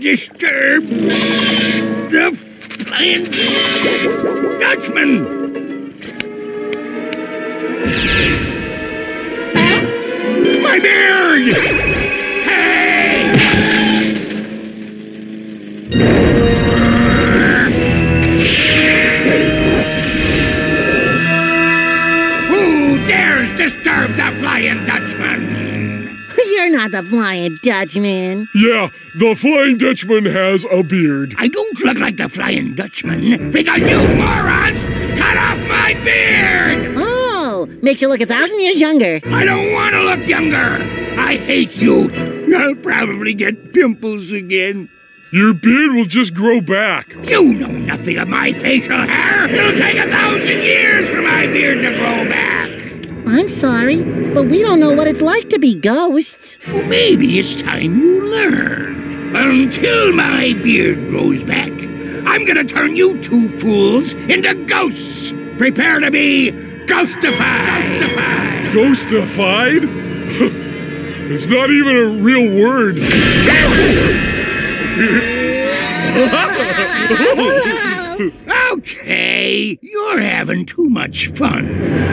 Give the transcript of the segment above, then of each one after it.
Disturb the Flying Dutchman! My beard! Hey! Who dares disturb the Flying Dutchman? You're not the Flying Dutchman. Yeah, the Flying Dutchman has a beard. I don't look like the Flying Dutchman because you morons cut off my beard! Huh? Makes you look 1,000 years younger. I don't want to look younger. I hate you. I'll probably get pimples again. Your beard will just grow back. You know nothing of my facial hair. It'll take 1,000 years for my beard to grow back. I'm sorry, but we don't know what it's like to be ghosts. Well, maybe it's time you learn. Until my beard grows back, I'm going to turn you two fools into ghosts. Prepare to be ghostified! Ghostified? It's not even a real word. Okay, you're having too much fun.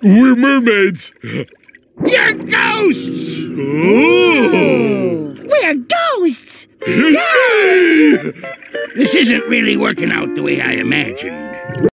We're mermaids. You're ghosts! Oh. We're ghosts! Yay! This isn't really working out the way I imagined.